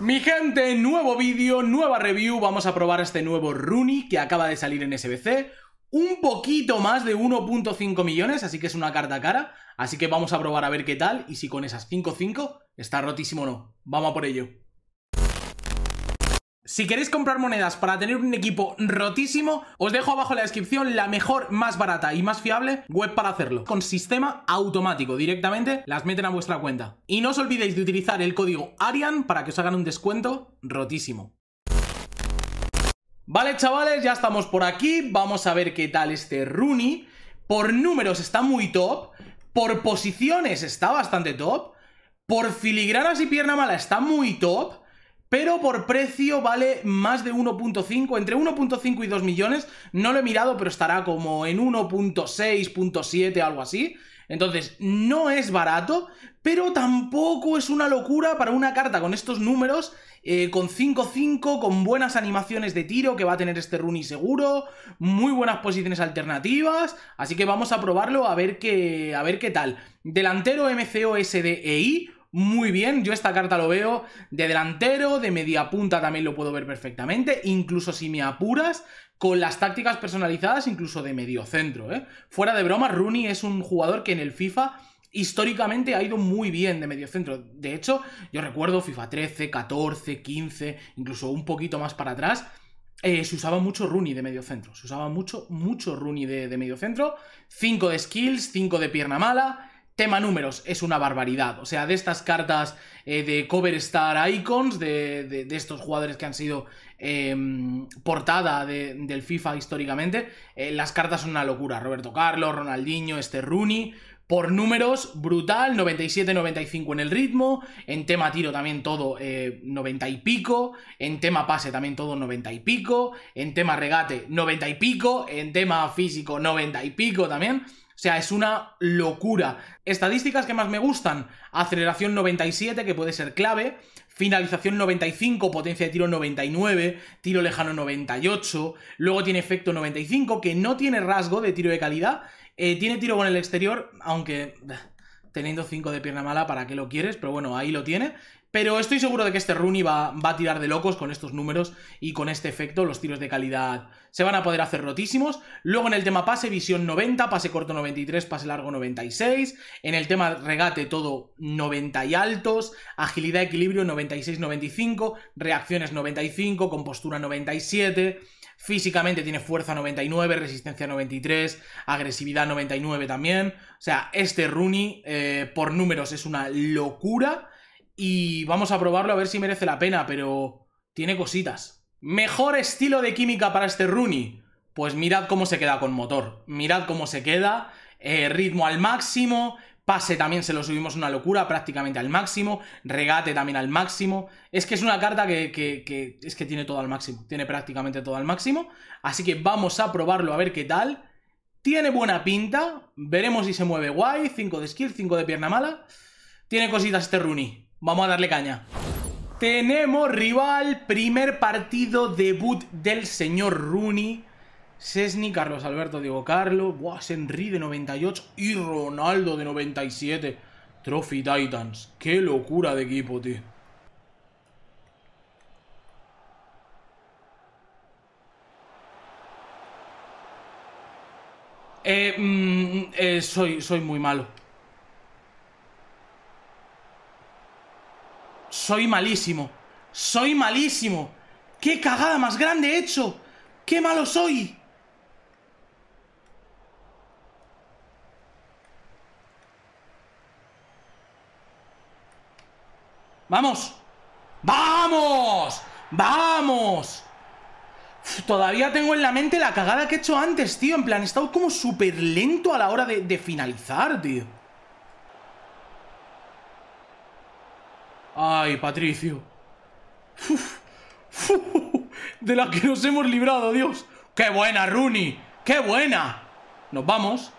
Mi gente, nuevo vídeo, nueva review. Vamos a probar este nuevo Rooney que acaba de salir en SBC. Un poquito más de 1.5 millones, así que es una carta cara. Así que vamos a probar a ver qué tal y si con esas 5-5 está rotísimo o no. Vamos a por ello. Si queréis comprar monedas para tener un equipo rotísimo, os dejo abajo en la descripción la mejor, más barata y más fiable web para hacerlo. Con sistema automático, directamente las meten a vuestra cuenta. Y no os olvidéis de utilizar el código ARIAN para que os hagan un descuento rotísimo. Vale, chavales, ya estamos por aquí. Vamos a ver qué tal este Rooney. Por números está muy top. Por posiciones está bastante top. Por filigranas y pierna mala está muy top. Pero por precio vale más de 1.5, entre 1.5 y 2 millones, no lo he mirado, pero estará como en 1.6, 1.7, algo así. Entonces, no es barato, pero tampoco es una locura para una carta con estos números, con 5-5, con buenas animaciones de tiro que va a tener este Rooney seguro, muy buenas posiciones alternativas, así que vamos a probarlo a ver qué tal. Delantero MCOSDEI. Muy bien, yo esta carta lo veo de delantero, de media punta también lo puedo ver perfectamente, incluso si me apuras, con las tácticas personalizadas, incluso de medio centro, ¿eh? Fuera de broma, Rooney es un jugador que en el FIFA históricamente ha ido muy bien de medio centro. De hecho, yo recuerdo FIFA 13, 14, 15, incluso un poquito más para atrás. Se usaba mucho Rooney de medio centro, se usaba mucho Rooney de medio centro. 5 de skills, 5 de pierna mala. Tema números, es una barbaridad. O sea, de estas cartas de Cover Star Icons, de estos jugadores que han sido portada del FIFA históricamente, las cartas son una locura. Roberto Carlos, Ronaldinho, este Rooney. Por números, brutal, 97-95 en el ritmo, en tema tiro también todo 90 y pico, en tema pase también todo 90 y pico, en tema regate 90 y pico, en tema físico 90 y pico también. O sea, es una locura. Estadísticas que más me gustan. Aceleración 97, que puede ser clave. Finalización 95, potencia de tiro 99, tiro lejano 98. Luego tiene efecto 95, que no tiene rasgo de tiro de calidad. Tiene tiro con el exterior, aunque teniendo 5 de pierna mala, ¿para qué lo quieres? Pero bueno, ahí lo tiene. Pero estoy seguro de que este Rooney va a tirar de locos con estos números y con este efecto. Los tiros de calidad se van a poder hacer rotísimos. Luego en el tema pase, visión 90, pase corto 93, pase largo 96. En el tema regate todo 90 y altos. Agilidad, equilibrio 96-95. Reacciones 95, compostura 97. Físicamente tiene fuerza 99, resistencia 93, agresividad 99 también. O sea, este Rooney por números es una locura. Y vamos a probarlo a ver si merece la pena, pero tiene cositas. ¿Mejor estilo de química para este Rooney? Pues mirad cómo se queda con motor. Mirad cómo se queda. Ritmo al máximo. Pase también se lo subimos una locura, prácticamente al máximo. Regate también al máximo. Es que es una carta que es que tiene todo al máximo. Tiene prácticamente todo al máximo. Así que vamos a probarlo a ver qué tal. Tiene buena pinta. Veremos si se mueve guay. 5 de skill, 5 de pierna mala. Tiene cositas este Rooney. Vamos a darle caña. Tenemos rival, primer partido debut del señor Rooney. Szczęsny, Carlos Alberto, Diego Carlos. Buah, Henry de 98 y Ronaldo de 97. Trophy Titans. Qué locura de equipo, tío. Soy muy malo. Soy malísimo. Soy malísimo. ¡Qué cagada más grande he hecho! ¡Qué malo soy! ¡Vamos! ¡Vamos! ¡Vamos! Todavía tengo en la mente la cagada que he hecho antes, tío. En plan, he estado como súper lento a la hora de finalizar, tío. Ay, Patricio. De la que nos hemos librado, Dios. ¡Qué buena, Rooney! ¡Qué buena! Nos vamos.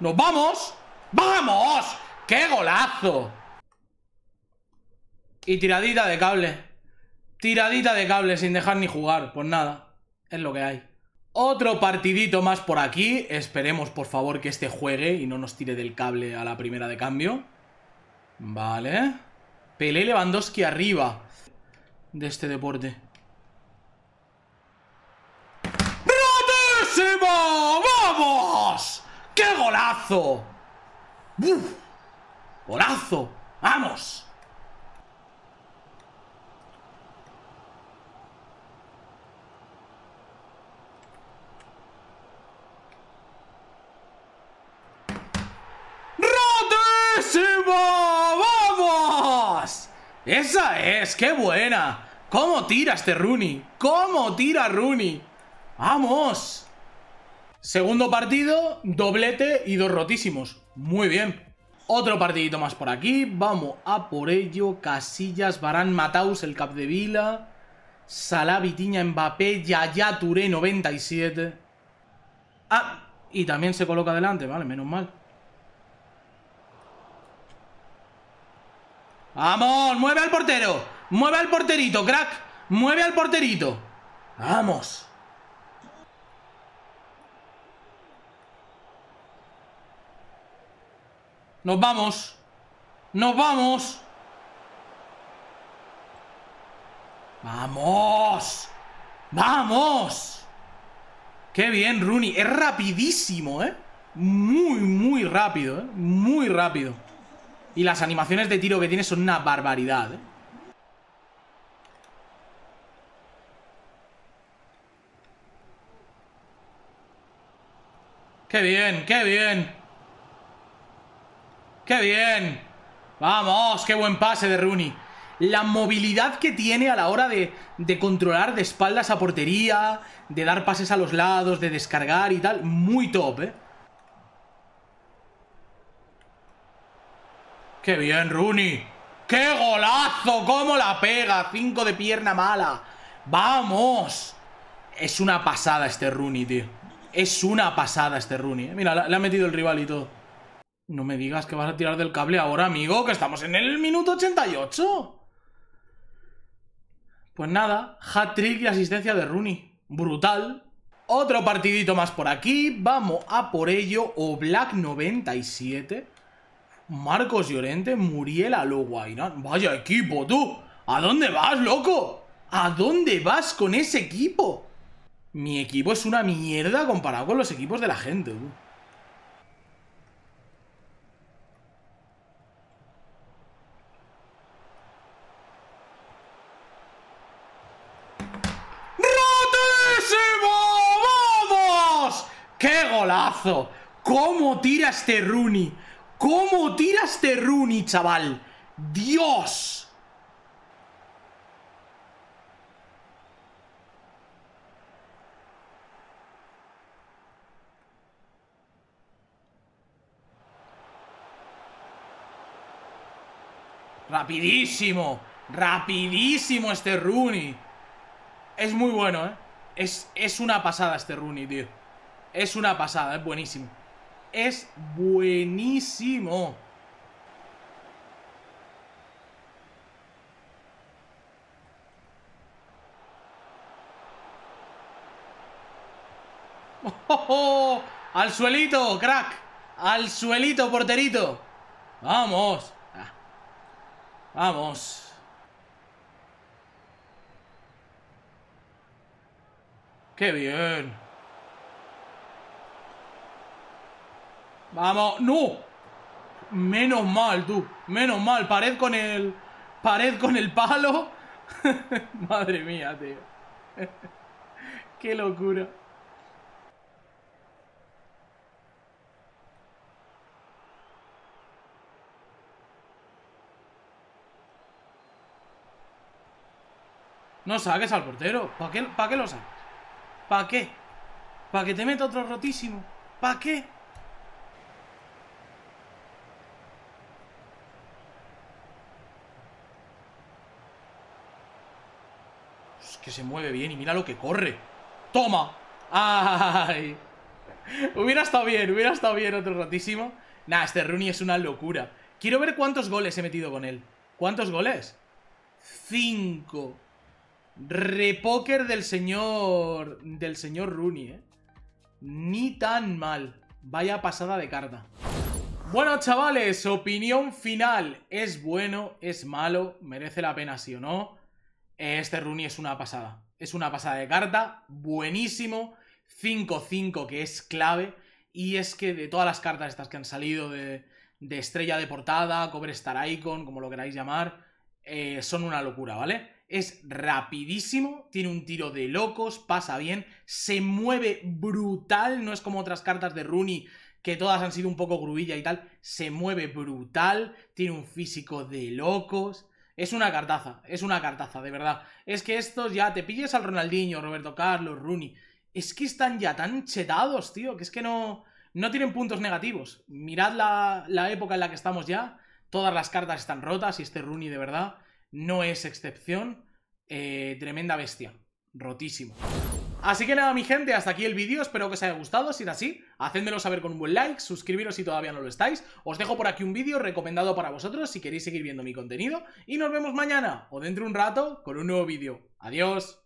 ¡Nos vamos! ¡Vamos! ¡Qué golazo! Y tiradita de cable. Tiradita de cable sin dejar ni jugar. Pues nada, es lo que hay. Otro partidito más por aquí. Esperemos, por favor, que este juegue y no nos tire del cable a la primera de cambio. Vale. Pelé, Lewandowski arriba de este deporte. ¡Rotísimo! ¡Vamos! ¡Qué golazo! ¡Uf! ¡Golazo! ¡Vamos! ¡Vamos! ¡Esa es! ¡Qué buena! ¿Cómo tira este Rooney? ¿Cómo tira Rooney? ¡Vamos! Segundo partido, doblete y 2 rotísimos. Muy bien. Otro partidito más por aquí. Vamos a por ello. Casillas, Varane, Mataus, el Capdevila, Salah, Vitinha, Mbappé, Yaya Touré, 97. Ah, y también se coloca adelante. Vale, menos mal. ¡Vamos! ¡Mueve al portero! ¡Mueve al porterito, crack! ¡Mueve al porterito! ¡Vamos! ¡Nos vamos! ¡Nos vamos! ¡Vamos! ¡Vamos! ¡Qué bien, Rooney! Es rapidísimo, ¿eh? Muy, muy rápido, ¿eh? Muy rápido. Y las animaciones de tiro que tiene son una barbaridad, ¿eh? ¡Qué bien! ¡Qué bien! ¡Qué bien! ¡Vamos! ¡Qué buen pase de Rooney! La movilidad que tiene a la hora de controlar de espaldas a portería, de dar pases a los lados, de descargar y tal. Muy top, ¿eh? ¡Qué bien, Rooney! ¡Qué golazo! ¡Cómo la pega! 5 de pierna mala. ¡Vamos! Es una pasada este Rooney, tío. Es una pasada este Rooney. Mira, le ha metido el rival y todo. No me digas que vas a tirar del cable ahora, amigo, que estamos en el minuto 88. Pues nada, hat-trick y asistencia de Rooney. Brutal. Otro partidito más por aquí. Vamos a por ello. Oblak, 97. Marcos Llorente, Muriel, Aloguainán. Vaya equipo, tú. ¿A dónde vas, loco? ¿A dónde vas con ese equipo? Mi equipo es una mierda comparado con los equipos de la gente, tú. ¡Rotísimo! ¡Vamos! ¡Qué golazo! ¿Cómo tira este Rooney? ¿Cómo tira este Rooney, chaval? ¡Dios! ¡Rapidísimo! ¡Rapidísimo este Rooney! Es muy bueno, ¿eh? Es una pasada este Rooney, tío. Es una pasada, es buenísimo. Es buenísimo. ¡Oh, oh, oh! ¡Al suelito, crack! ¡Al suelito, porterito! ¡Vamos! ¡Vamos! ¡Qué bien! ¡Vamos! ¡No! Menos mal, tú. Menos mal. Pared con el... Pared con el palo. Madre mía, tío. ¡Qué locura! No saques al portero. ¿Para qué lo saques? ¿Para qué? ¿Para que te meta otro rotísimo? ¿Para qué? Que se mueve bien y mira lo que corre. ¡Toma! ¡Ay! Hubiera estado bien otro ratísimo. Nah, este Rooney es una locura. Quiero ver cuántos goles he metido con él. ¿Cuántos goles? 5. Repóker del señor Rooney, ¿eh? Ni tan mal. Vaya pasada de carta. Bueno, chavales, opinión final. ¿Es bueno? ¿Es malo? ¿Merece la pena sí o no? Este Rooney es una pasada. Es una pasada de carta. Buenísimo. 5-5, que es clave. Y es que de todas las cartas estas que han salido de estrella de portada, Cobrestar Icon, como lo queráis llamar, son una locura, ¿vale? Es rapidísimo, tiene un tiro de locos, pasa bien, se mueve brutal, no es como otras cartas de Rooney que todas han sido un poco grubilla y tal, se mueve brutal, tiene un físico de locos, es una cartaza, de verdad. Es que estos ya, te pillas al Ronaldinho, Roberto Carlos, Rooney, es que están ya tan chetados, tío, que es que no tienen puntos negativos. Mirad la época en la que estamos ya, todas las cartas están rotas y este Rooney de verdad no es excepción. Tremenda bestia. Rotísimo. Así que nada, mi gente, hasta aquí el vídeo. Espero que os haya gustado. Si es así, hacédmelo saber con un buen like. Suscribiros si todavía no lo estáis. Os dejo por aquí un vídeo recomendado para vosotros si queréis seguir viendo mi contenido. Y nos vemos mañana o dentro de un rato con un nuevo vídeo. Adiós.